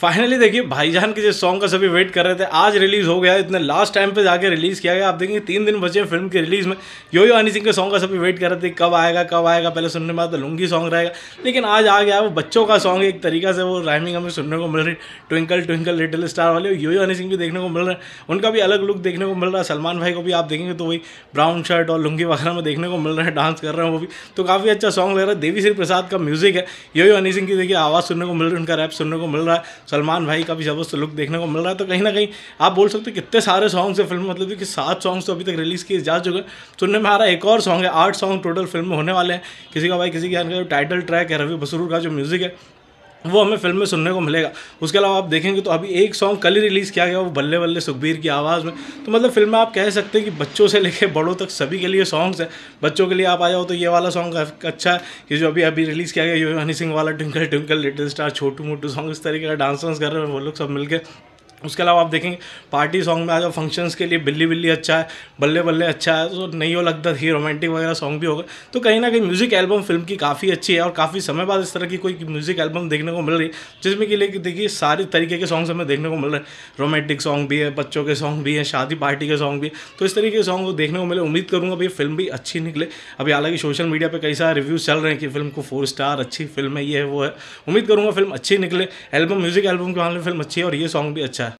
Finally देखिए भाईजान के जिस सॉन्ग का सभी वेट कर रहे थे आज रिलीज़ हो गया है। इतने लास्ट टाइम पे जाके रिलीज़ किया गया। आप देखेंगे 3 दिन बचे हैं फिल्म के रिलीज़ में। यो यो हनी सिंह के सॉन्ग का सभी वेट कर रहे थे कब आएगा। पहले सुनने में आता लुंगी सॉन्ग रहेगा, लेकिन आज आ गया वो बच्चों का सॉन्ग। एक तरीका से वो राइमिंग हमें सुनने को मिल रही, ट्विंकल ट्विंकल लिटिल स्टार वाले। यो यो हनी सिंह भी देखने को मिल रहे हैं, उनका भी अलग लुक देखने को मिल रहा है। सलमान भाई को भी आप देखेंगे तो वही ब्राउन शर्ट और लुंगी वगैरह में देखने को मिल रहा है, डांस कर रहे हैं वो भी, तो काफ़ी अच्छा सॉन्ग लग रहा है। देवी श्री प्रसाद का म्यूजिक है, यो यो हनी सिंह की देखिए आवाज़ सुनने को मिल रही है, उनका रैप सुनने को मिल रहा है, सलमान भाई का भी जबरदस्त लुक देखने को मिल रहा है। तो कहीं ना कहीं आप बोल सकते हो कितने सारे सॉन्ग्स है फिल्म में, मतलब कि 7 सॉन्ग्स तो अभी तक रिलीज़ किए जा चुके हैं। सुनने में आ रहा है एक और सॉन्ग है, 8 सॉन्ग टोटल फिल्म में होने वाले हैं। किसी का भाई किसी की जान का जो टाइटल ट्रैक है, रवि बसरूर का जो म्यूज़िक है, वो हमें फिल्म में सुनने को मिलेगा। उसके अलावा आप देखेंगे तो अभी एक सॉन्ग कल ही रिलीज़ किया गया, वो बल्ले बल्ले सुखबीर की आवाज़ में। तो मतलब फिल्म में आप कह सकते हैं कि बच्चों से लेके बड़ों तक सभी के लिए सॉन्ग्स हैं। बच्चों के लिए आप आ जाओ तो ये वाला सॉन्ग अच्छा है कि जो अभी अभी रिलीज़ किया गया, यो यो हनी सिंह वाला ट्विंकल ट्विंकल लिटिल स्टार, छोटू मोटू सॉन्ग, इस तरीके का डांस वांस कर रहे हैं वो लोग सब मिलकर। उसके अलावा आप देखेंगे पार्टी सॉन्ग में आ जाओ, फंक्शंस के लिए बिल्ली बिल्ली अच्छा है, बल्ले बल्ले अच्छा है, तो नहीं हो लगता ही रोमांटिक वगैरह सॉन्ग भी होगा। तो कहीं ना कहीं म्यूज़िक एल्बम फिल्म की काफ़ी अच्छी है और काफ़ी समय बाद इस तरह की कोई म्यूज़िक एल्बम देखने को मिल रही है, जिसमें कि लेकिन देखिए सारे तरीके के सॉन्ग्स हमें देखने को मिल रहे हैं। रोमांटिक सॉन्ग भी है, बच्चों के सॉन्ग भी हैं, शादी पार्टी के सॉन्ग भी है, तो इस तरीके के सॉन्ग को देखने को मिले। उम्मीद करूँगा भाई फिल्म भी अच्छी निकले। अभी हालांकि सोशल मीडिया पर कई सारे रिव्यूज़ चल रहे हैं कि फिल्म को 4 स्टार, अच्छी फिल्म है, ये है वो है। उम्मीद करूँगा फिल्म अच्छी निकले। एल्बम म्यूज़िक एल्बम के मामले में फिल्म अच्छी है और ये सॉन्ग भी अच्छा है।